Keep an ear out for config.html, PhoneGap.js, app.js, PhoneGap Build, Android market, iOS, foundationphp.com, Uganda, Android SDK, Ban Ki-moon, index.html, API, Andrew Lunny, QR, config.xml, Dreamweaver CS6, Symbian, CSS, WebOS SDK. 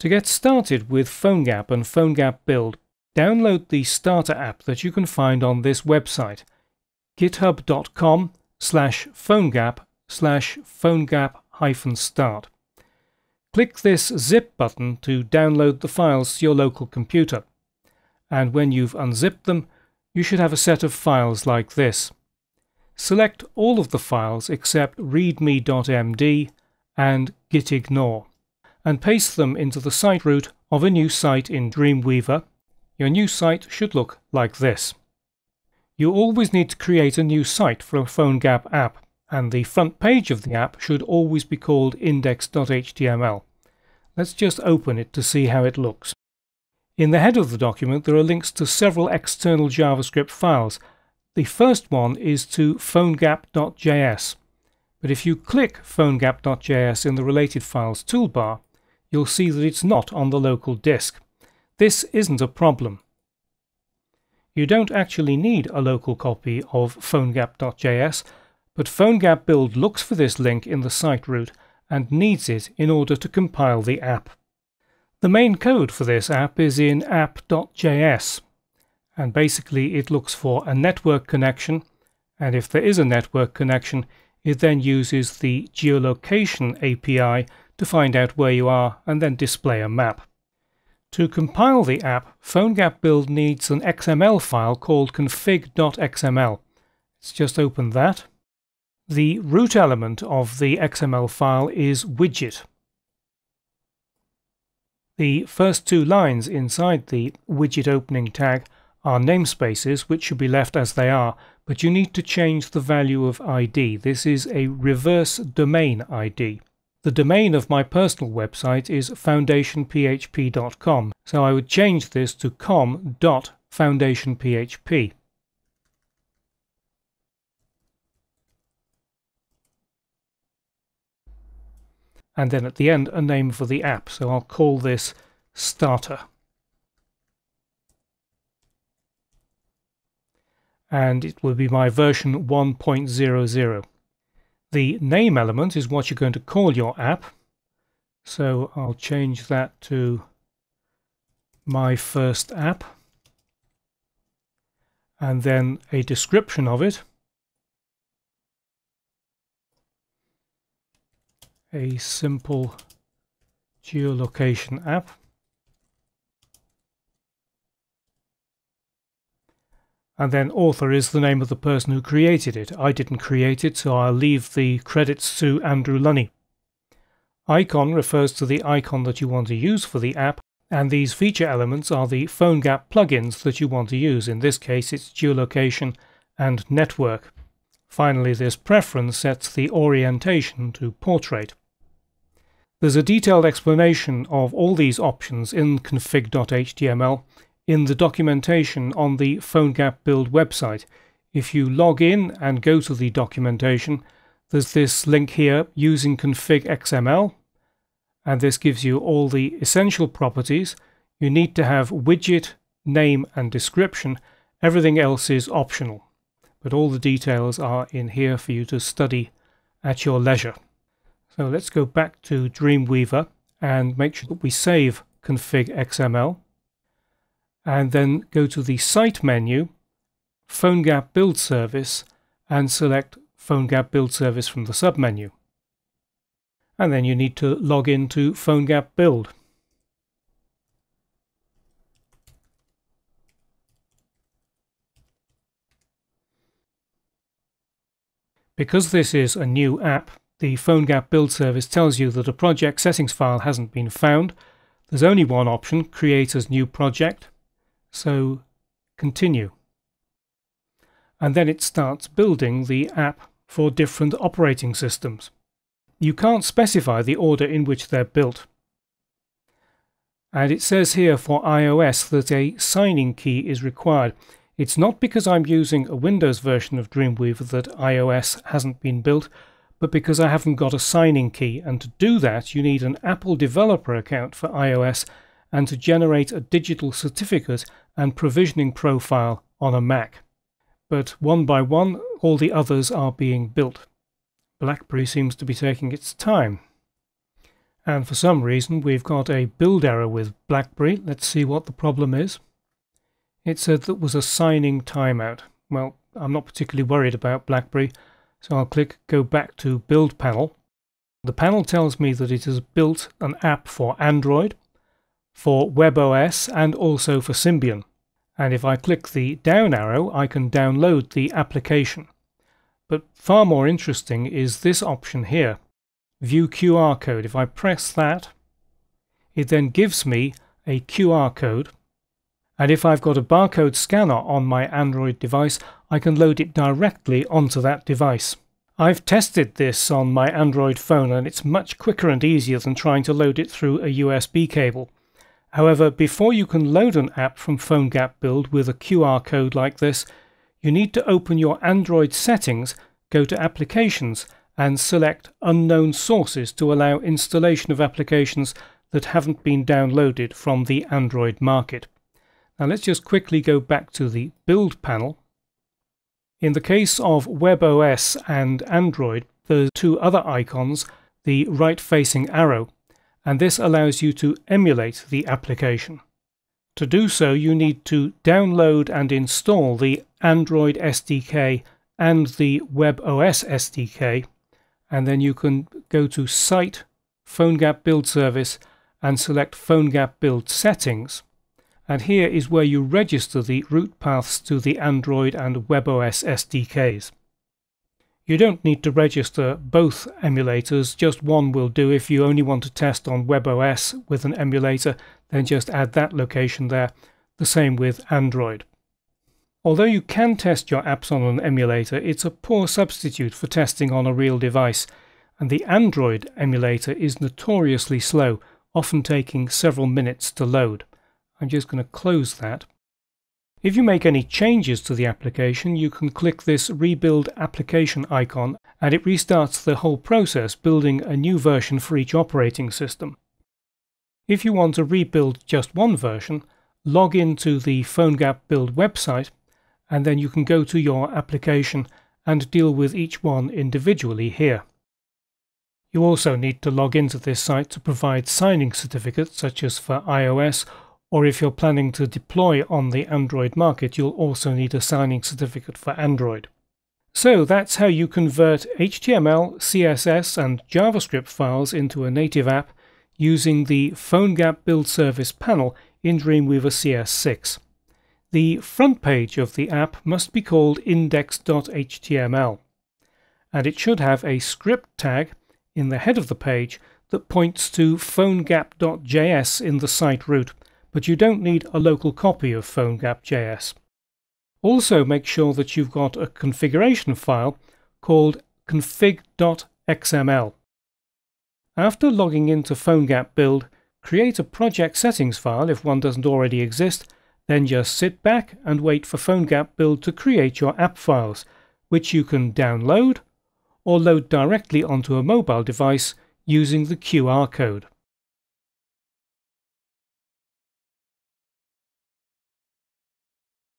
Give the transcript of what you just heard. To get started with PhoneGap and PhoneGap Build, download the starter app that you can find on this website, github.com/phonegap/phonegap-start. Click this zip button to download the files to your local computer, and when you've unzipped them, you should have a set of files like this. Select all of the files except readme.md and gitignore, and paste them into the site root of a new site in Dreamweaver. Your new site should look like this. You always need to create a new site for a PhoneGap app, and the front page of the app should always be called index.html. Let's just open it to see how it looks. In the head of the document there are links to several external JavaScript files. The first one is to PhoneGap.js, but if you click PhoneGap.js in the Related Files toolbar, you'll see that it's not on the local disk. This isn't a problem. You don't actually need a local copy of PhoneGap.js, but PhoneGap Build looks for this link in the site root and needs it in order to compile the app. The main code for this app is in app.js, and basically it looks for a network connection, and if there is a network connection, it then uses the geolocation API to find out where you are and then display a map. To compile the app, PhoneGap Build needs an XML file called config.xml. Let's just open that. The root element of the XML file is widget. The first two lines inside the widget opening tag are namespaces, which should be left as they are, but you need to change the value of ID. This is a reverse domain ID. The domain of my personal website is foundationphp.com, so I would change this to com.foundationphp. And then at the end a name for the app, so I'll call this Starter. And it will be my version 1.00. The name element is what you're going to call your app, so I'll change that to My First App, and then a description of it, a simple geolocation app, and then author is the name of the person who created it. I didn't create it, so I'll leave the credits to Andrew Lunny. Icon refers to the icon that you want to use for the app, and these feature elements are the PhoneGap plugins that you want to use. In this case it's geolocation and network. Finally, this preference sets the orientation to portrait. There's a detailed explanation of all these options in config.html in the documentation on the PhoneGap Build website. If you log in and go to the documentation, there's this link here, using config.xml, and this gives you all the essential properties. You need to have widget, name and description. Everything else is optional, but all the details are in here for you to study at your leisure. So let's go back to Dreamweaver and make sure that we save config.xml. And then go to the Site menu, PhoneGap Build Service, and select PhoneGap Build Service from the submenu. And then you need to log in to PhoneGap Build. Because this is a new app, the PhoneGap Build Service tells you that a project settings file hasn't been found. There's only one option, Create as New Project. So continue, and then it starts building the app for different operating systems. You can't specify the order in which they're built, and it says here for iOS that a signing key is required. It's not because I'm using a Windows version of Dreamweaver that iOS hasn't been built, but because I haven't got a signing key, and to do that you need an Apple developer account for iOS and to generate a digital certificate and provisioning profile on a Mac. But one by one all the others are being built. BlackBerry seems to be taking its time. And for some reason we've got a build error with BlackBerry. Let's see what the problem is. It said that was a signing timeout. Well, I'm not particularly worried about BlackBerry, so I'll click go back to build panel. The panel tells me that it has built an app for Android, for WebOS and also for Symbian. And if I click the down arrow, I can download the application. But far more interesting is this option here, View QR Code. If I press that, it then gives me a QR code. And if I've got a barcode scanner on my Android device, I can load it directly onto that device. I've tested this on my Android phone and it's much quicker and easier than trying to load it through a USB cable. However, before you can load an app from PhoneGap Build with a QR code like this, you need to open your Android settings, go to Applications and select Unknown Sources to allow installation of applications that haven't been downloaded from the Android market. Now let's just quickly go back to the Build panel. In the case of WebOS and Android, there's two other icons, the right-facing arrow, and this allows you to emulate the application. To do so, you need to download and install the Android SDK and the WebOS SDK, and then you can go to Site, PhoneGap Build Service, and select PhoneGap Build Settings. And here is where you register the root paths to the Android and WebOS SDKs. You don't need to register both emulators, just one will do. If you only want to test on WebOS with an emulator, then just add that location there. The same with Android. Although you can test your apps on an emulator, it's a poor substitute for testing on a real device, and the Android emulator is notoriously slow, often taking several minutes to load. I'm just going to close that. If you make any changes to the application, you can click this Rebuild Application icon and it restarts the whole process, building a new version for each operating system. If you want to rebuild just one version, log into the PhoneGap Build website and then you can go to your application and deal with each one individually here. You also need to log into this site to provide signing certificates, such as for iOS, or if you're planning to deploy on the Android market, you'll also need a signing certificate for Android. So that's how you convert HTML, CSS and JavaScript files into a native app using the PhoneGap Build Service panel in Dreamweaver CS6. The front page of the app must be called index.html, and it should have a script tag in the head of the page that points to PhoneGap.js in the site root, but you don't need a local copy of PhoneGap.js. Also make sure that you've got a configuration file called config.xml. After logging into PhoneGap Build, create a project settings file if one doesn't already exist, then just sit back and wait for PhoneGap Build to create your app files, which you can download or load directly onto a mobile device using the QR code.